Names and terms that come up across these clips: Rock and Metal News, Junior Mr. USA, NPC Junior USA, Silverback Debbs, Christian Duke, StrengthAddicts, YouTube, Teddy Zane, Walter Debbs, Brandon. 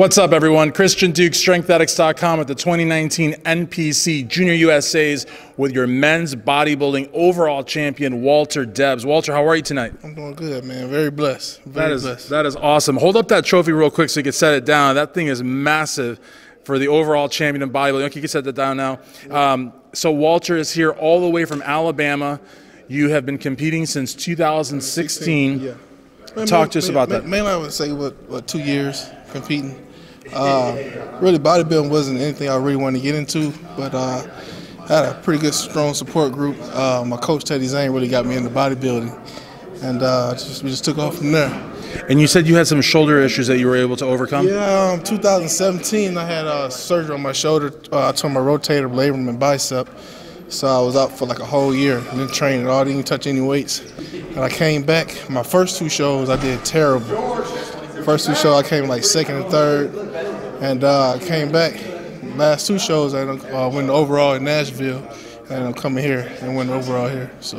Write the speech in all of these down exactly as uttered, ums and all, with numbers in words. What's up, everyone? Christian Duke, strength addicts dot com, at the twenty nineteen N P C Junior U S A's with your men's bodybuilding overall champion, Walter Debbs. Walter, how are you tonight? I'm doing good, man. Very blessed. Very that is, blessed. That is awesome. Hold up that trophy real quick so you can set it down. That thing is massive for the overall champion of bodybuilding. Okay, you can set that down now. Um, so Walter is here all the way from Alabama. You have been competing since two thousand sixteen. Yeah. Talk to us about that. Mainly, I would say, what, what two years competing. Uh, really, bodybuilding wasn't anything I really wanted to get into, but uh, I had a pretty good, strong support group. Uh, my coach, Teddy Zane, really got me into bodybuilding, and uh, just, we just took off from there. And you said you had some shoulder issues that you were able to overcome? Yeah, um, two thousand seventeen, I had uh, surgery on my shoulder. Uh, I tore my rotator, labrum, and bicep, so I was out for like a whole year and didn't train at all, didn't even touch any weights. And I came back. My first two shows, I did terrible. First two shows, I came like second and third, and uh, I came back. Last two shows, I uh, went overall in Nashville, and I'm coming here and went overall here. So,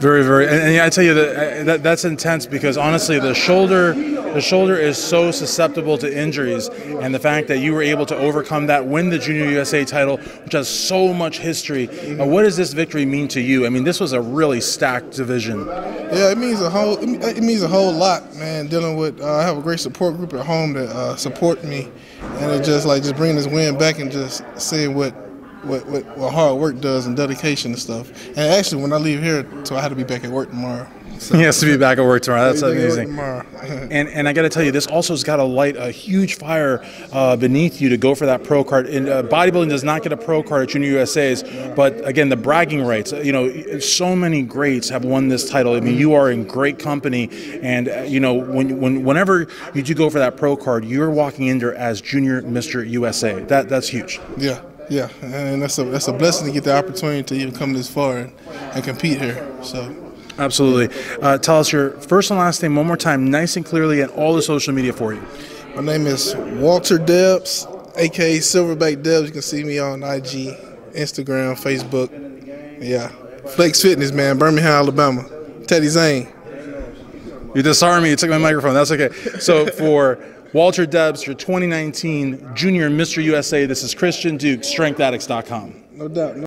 very, very, and, and I tell you that, that that's intense, because honestly, the shoulder, the shoulder is so susceptible to injuries, and the fact that you were able to overcome that, win the Junior U S A title, which has so much history. Mm-hmm. What does this victory mean to you? I mean, this was a really stacked division. Yeah, it means a whole, it means a whole lot, man. Dealing with, uh, I have a great support group at home that uh, support me, and it just like just bringing this win back and just seeing what. What, what, what hard work does, and dedication and stuff. And actually, when I leave here, so I have to be back at work tomorrow. So. He has to be back at work tomorrow. That's amazing. Tomorrow. and and I got to tell you, this also has got to light a huge fire uh, beneath you to go for that pro card. And uh, bodybuilding does not get a pro card at Junior U S A's, but again, the bragging rights. You know, so many greats have won this title. I mean, you are in great company. And uh, you know, when when whenever you do go for that pro card, you're walking in there as Junior Mister U S A. That that's huge. Yeah. Yeah, and that's a, that's a blessing to get the opportunity to even come this far and, and compete here. So, absolutely. Uh, tell us your first and last name one more time, nice and clearly, and all the social media for you. My name is Walter Debbs, a k a. Silverback Debbs. You can see me on I G, Instagram, Facebook. Yeah. Flakes Fitness, man, Birmingham, Alabama. Teddy Zane. You disarmed me. You took my microphone. That's okay. So for... Walter Debbs, your twenty nineteen Junior Mister U S A. This is Christian Duke, strength addicts dot com. No doubt. No